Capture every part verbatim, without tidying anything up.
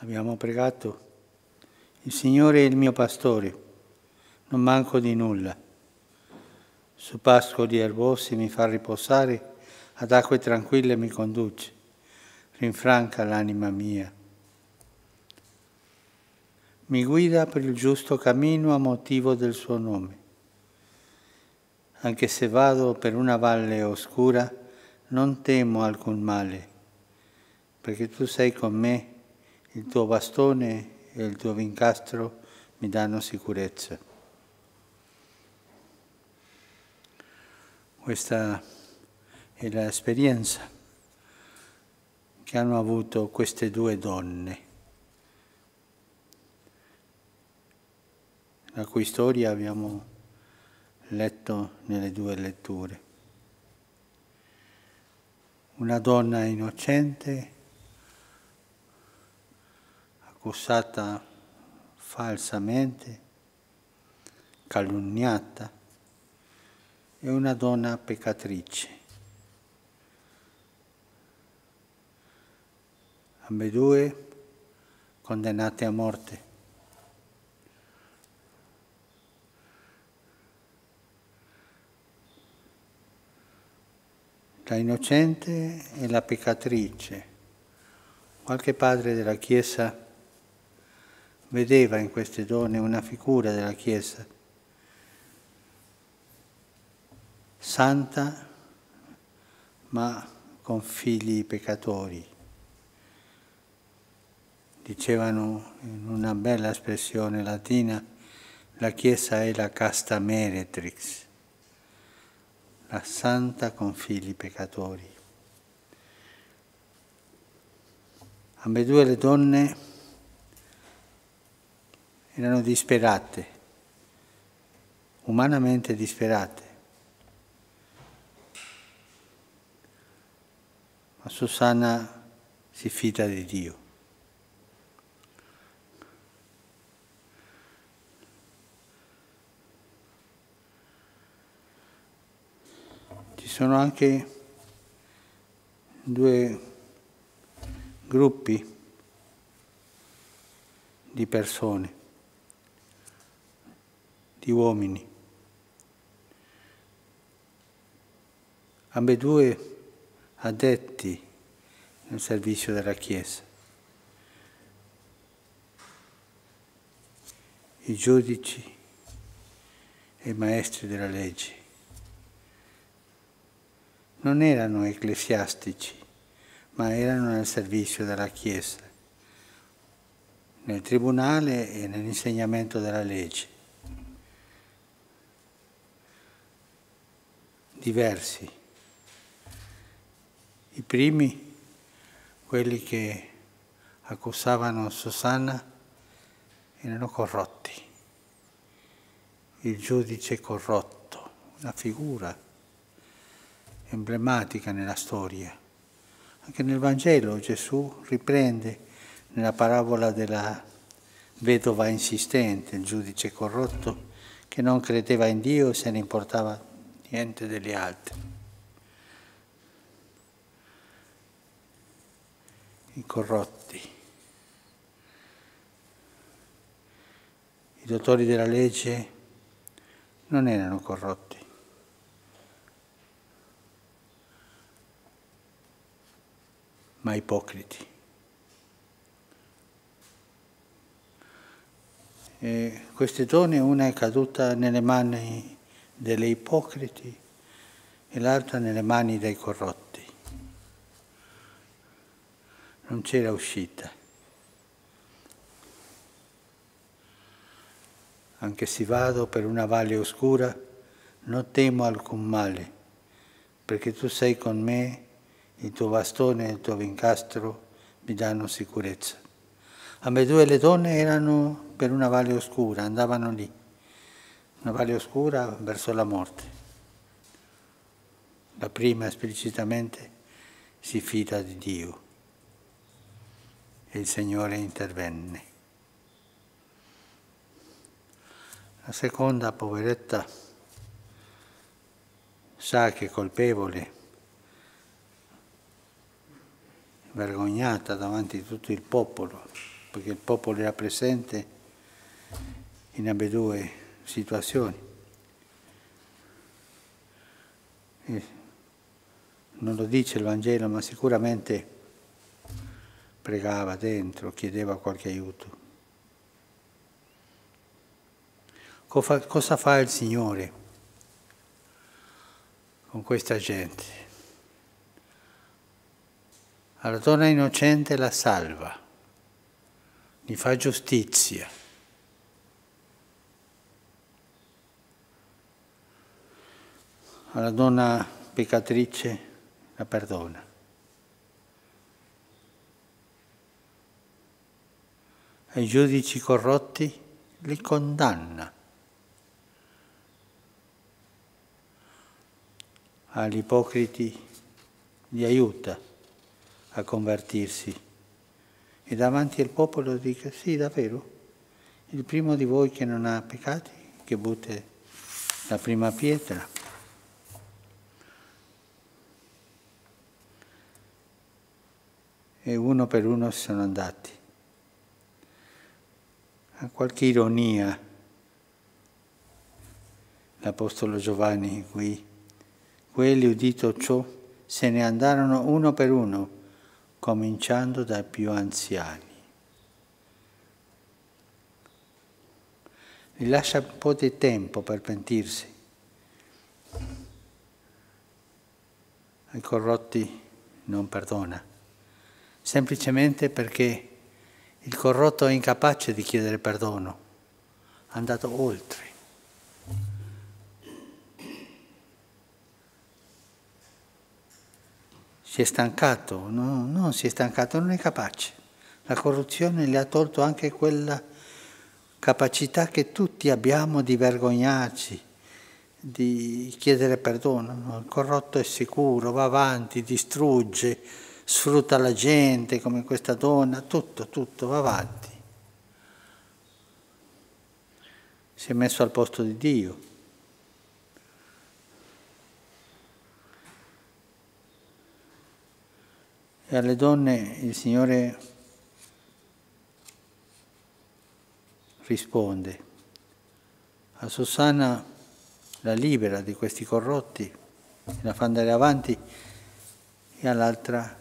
Abbiamo pregato, il Signore è il mio pastore, non manco di nulla. Su pascoli erbosi mi fa riposare, ad acque tranquille mi conduce, rinfranca l'anima mia. Mi guida per il giusto cammino a motivo del suo nome. Anche se vado per una valle oscura, non temo alcun male, perché tu sei con me, il tuo bastone e il tuo vincastro mi danno sicurezza. Questa è l'esperienza che hanno avuto queste due donne, la cui storia abbiamo letto nelle due letture. Una donna innocente, accusata falsamente, calunniata, e una donna peccatrice. Ambedue condannate a morte. La innocente e la peccatrice. Qualche padre della Chiesa vedeva in queste donne una figura della Chiesa, santa ma con figli peccatori. Dicevano in una bella espressione latina, la Chiesa è la casta meretrix, la santa con figli peccatori. Ambedue le donne erano disperate, umanamente disperate. Ma Susanna si fida di Dio. Ci sono anche due gruppi di persone, di uomini. Ambedue addetti nel servizio della Chiesa. I giudici e i maestri della legge. Non erano ecclesiastici, ma erano nel servizio della Chiesa, nel tribunale e nell'insegnamento della legge. Diversi. I primi, quelli che accusavano Susanna, erano corrotti. Il giudice corrotto, una figura emblematica nella storia. Anche nel Vangelo Gesù riprende nella parabola della vedova insistente, il giudice corrotto che non credeva in Dio e se ne importava niente degli altri. I corrotti. I dottori della legge non erano corrotti. Ma ipocriti. E queste donne, una è caduta nelle mani delle ipocriti e l'altra nelle mani dei corrotti. Non c'era uscita. Anche se vado per una valle oscura, non temo alcun male, perché tu sei con me. Il tuo bastone e il tuo vincastro mi danno sicurezza. Ambedue le donne erano per una valle oscura, andavano lì, una valle oscura verso la morte. La prima esplicitamente si fida di Dio e il Signore intervenne. La seconda, poveretta, sa che è colpevole, vergognata davanti a tutto il popolo, perché il popolo era presente in ambedue situazioni. E non lo dice il Vangelo, ma sicuramente pregava dentro, chiedeva qualche aiuto. Cosa fa il Signore con questa gente? Alla donna innocente la salva, gli fa giustizia. Alla donna peccatrice la perdona. Ai giudici corrotti li condanna. Agli ipocriti li aiuta a convertirsi. E davanti al popolo dica: sì, davvero, il primo di voi che non ha peccati, che butta la prima pietra. E uno per uno sono andati. A qualche ironia l'Apostolo Giovanni qui: quelli, udito ciò, se ne andarono uno per uno, cominciando dai più anziani. Li lascia un po' di tempo per pentirsi. Ai corrotti non perdona, semplicemente perché il corrotto è incapace di chiedere perdono, è andato oltre. Si è stancato, no, non si è stancato, non è capace. La corruzione le ha tolto anche quella capacità che tutti abbiamo di vergognarci, di chiedere perdono. Il corrotto è sicuro, va avanti, distrugge, sfrutta la gente come questa donna, tutto, tutto, va avanti. Si è messo al posto di Dio. E alle donne il Signore risponde. A Susanna la libera di questi corrotti, la fa andare avanti, e all'altra: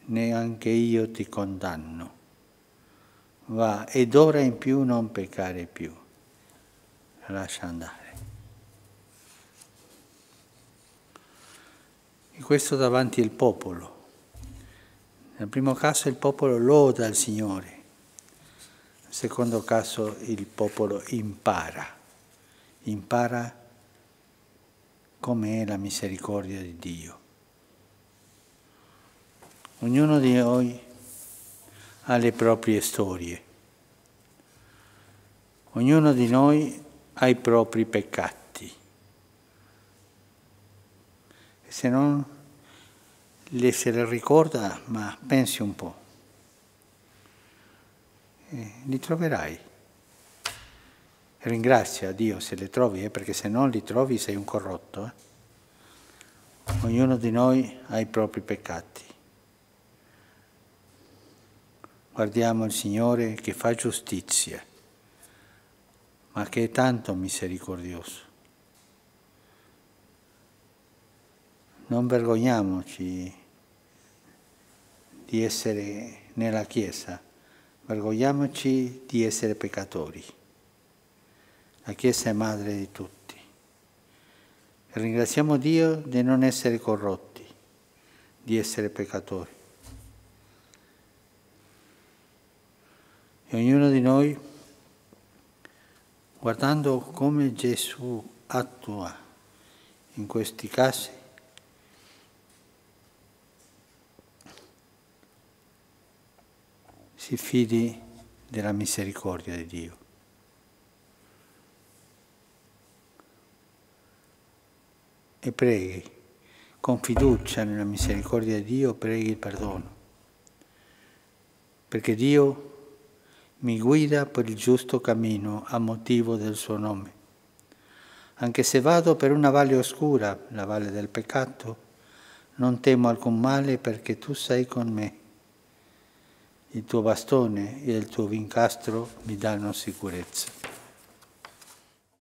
neanche io ti condanno, va, ed ora in più non peccare più, la lascia andare. E questo davanti al popolo. Nel primo caso il popolo loda il Signore, nel secondo caso il popolo impara, impara com'è la misericordia di Dio. Ognuno di noi ha le proprie storie, ognuno di noi ha i propri peccati. Se non le se le ricorda, ma pensi un po', e li troverai. Ringrazia Dio se li trovi, eh, perché se non li trovi sei un corrotto. Eh. Ognuno di noi ha i propri peccati. Guardiamo il Signore che fa giustizia, ma che è tanto misericordioso. Non vergogniamoci di essere nella Chiesa, vergogniamoci di essere peccatori. La Chiesa è madre di tutti. Ringraziamo Dio di non essere corrotti, di essere peccatori. E ognuno di noi, guardando come Gesù attua in questi casi, si fidi della misericordia di Dio. E preghi, con fiducia nella misericordia di Dio, preghi il perdono. Perché Dio mi guida per il giusto cammino a motivo del suo nome. Anche se vado per una valle oscura, la valle del peccato, non temo alcun male perché tu sei con me. il tuo bastone e il tuo vincastro mi danno sicurezza.